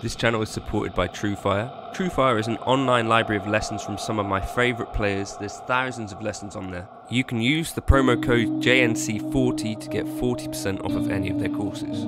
This channel is supported by TrueFire. TrueFire is an online library of lessons from some of my favourite players. There's thousands of lessons on there. You can use the promo code JNC40 to get 40% off of any of their courses.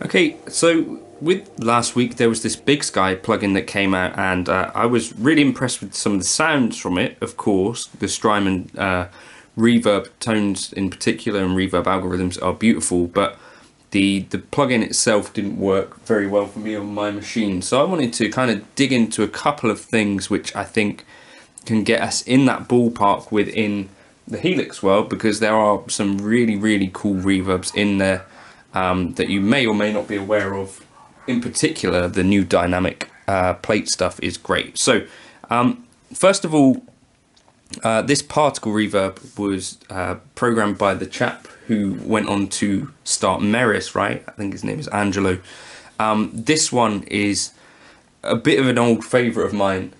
Okay, so with last week there was this Big Sky plugin that came out, and I was really impressed with some of the sounds from it, of course. The Strymon reverb tones in particular and reverb algorithms are beautiful, but the plugin itself didn't work very well for me on my machine. So I wanted to kind of dig into a couple of things which I think can get us in that ballpark within the Helix world, because there are some really, really cool reverbs in there. That you may or may not be aware of. In particular, the new dynamic plate stuff is great. So first of all, this particle reverb was programmed by the chap who went on to start Meris, right? I think his name is Angelo. This one is a bit of an old favourite of mine.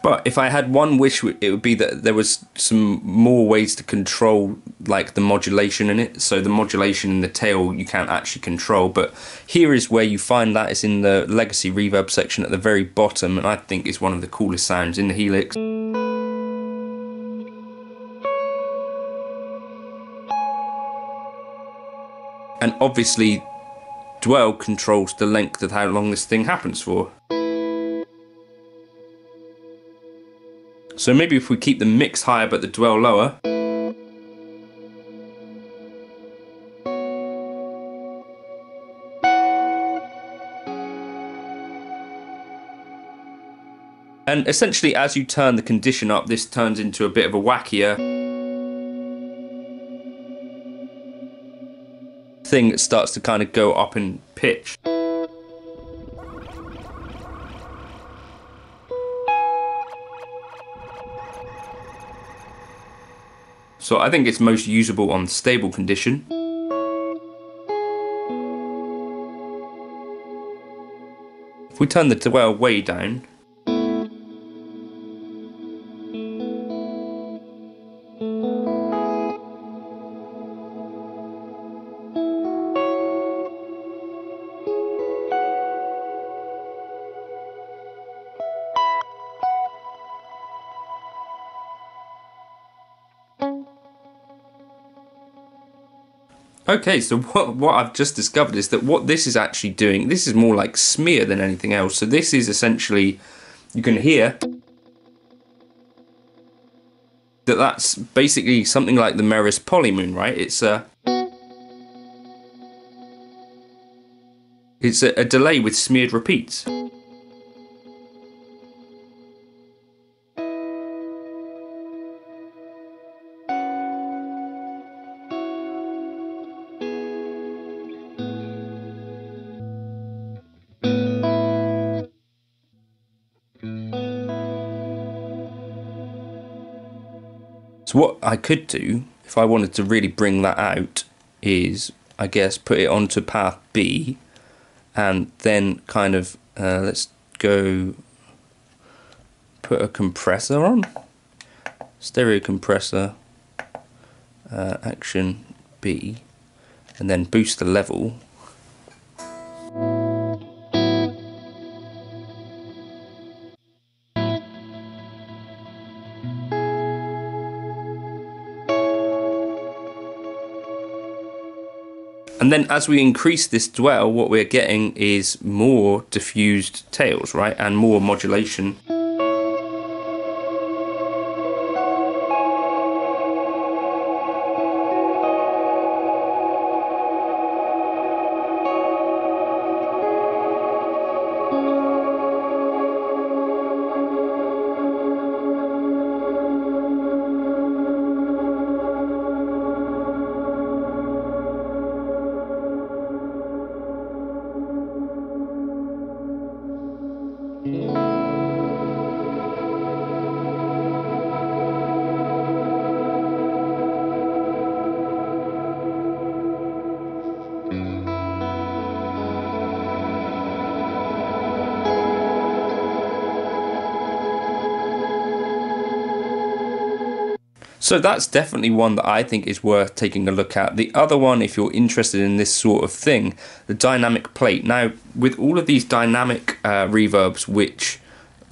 But if I had one wish, it would be that there was some more ways to control, like, the modulation in it. So the modulation in the tail you can't actually control, but here is where you find that. It's in the legacy reverb section at the very bottom, and I think it's one of the coolest sounds in the Helix. And obviously dwell controls the length of how long this thing happens for. So maybe if we keep the mix higher but the dwell lower. And essentially, as you turn the condition up, this turns into a bit of a wackier thing that starts to kind of go up in pitch. So I think it's most usable on stable condition. If we turn the dwell way down, okay, so what I've just discovered is that what this is actually doing, this is more like smear than anything else. So this is essentially, you can hear that's basically something like the Meris polymoon, right? It's a delay with smeared repeats. So what I could do, if I wanted to really bring that out, is, I guess, put it onto path B, and then kind of, let's go put a compressor on, stereo compressor, action B, and then boost the level. And then as we increase this dwell, what we're getting is more diffused tails, right? And more modulation. So that's definitely one that I think is worth taking a look at. The other one, if you're interested in this sort of thing, the dynamic plate. Now, with all of these dynamic reverbs, which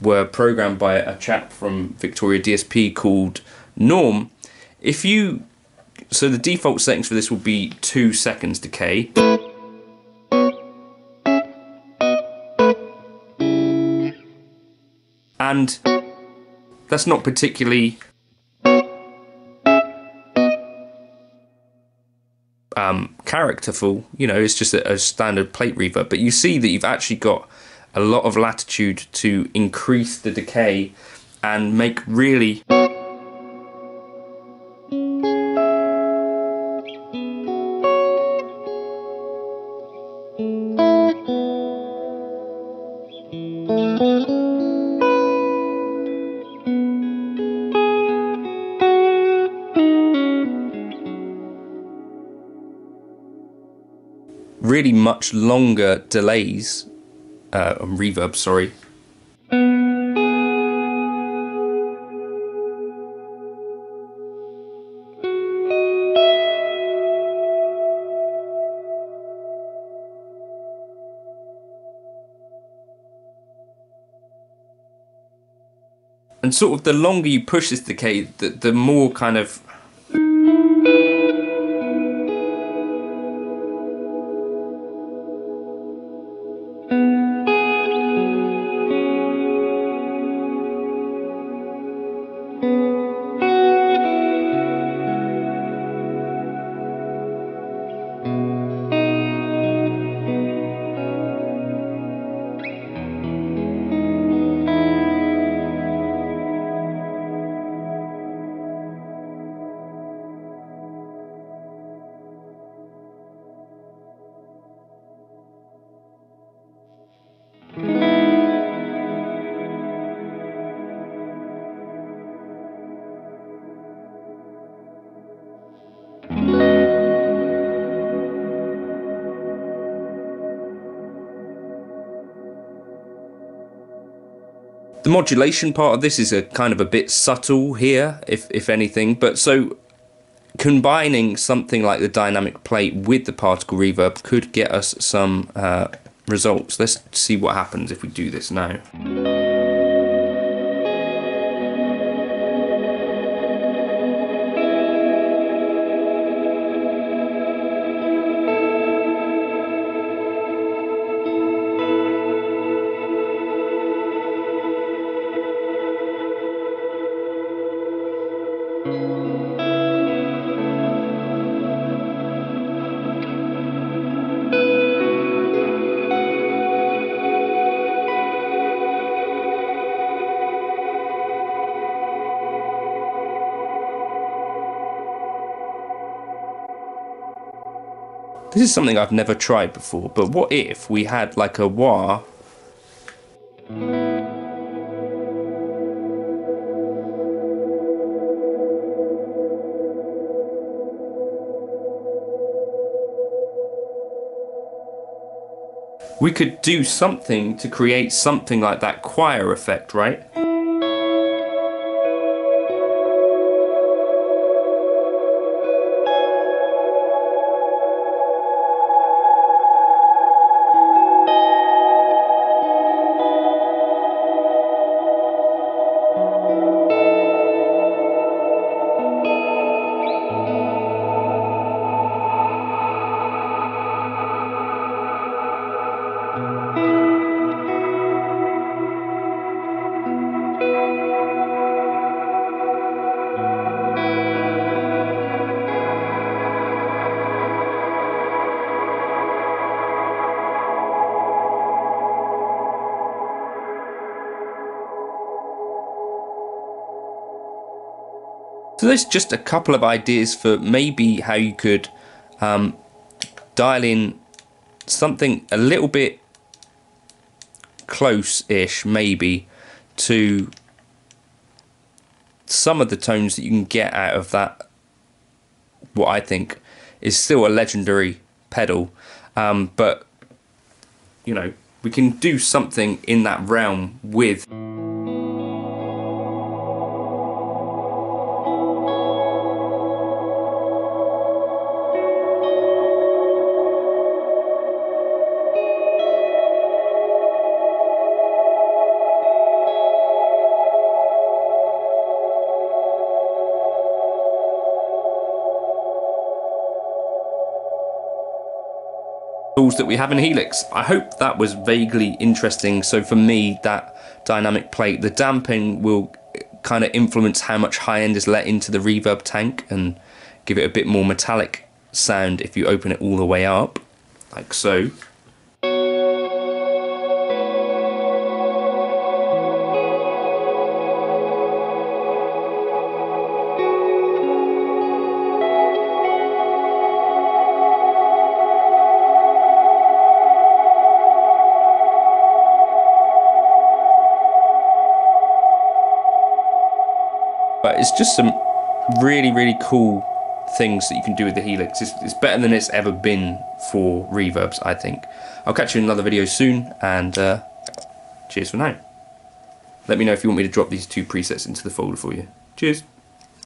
were programmed by a chap from Victoria DSP called Norm, if you... So the default settings for this will be 2 seconds decay. And that's not particularly... characterful, you know, it's just a standard plate reverb, but you see that you've actually got a lot of latitude to increase the decay and make really much longer delays and reverb, sorry. And sort of the longer you push this decay, the more kind of the modulation part of this is a kind of a bit subtle here, if anything, but so combining something like the dynamic plate with the particle reverb could get us some results. Let's see what happens if we do this now. This is something I've never tried before, but what if we had like a wah? We could do something to create something like that choir effect, right? So there's just a couple of ideas for maybe how you could dial in something a little bit close-ish, maybe, to some of the tones that you can get out of that, what I think is still a legendary pedal, but, you know, we can do something in that realm with... that we have in Helix. I hope that was vaguely interesting. So for me, that dynamic plate, the damping will kind of influence how much high end is let into the reverb tank and give it a bit more metallic sound if you open it all the way up, like so. But it's just some really, really cool things that you can do with the Helix. It's better than it's ever been for reverbs, I think. I'll catch you in another video soon, and cheers for now. Let me know if you want me to drop these two presets into the folder for you. Cheers.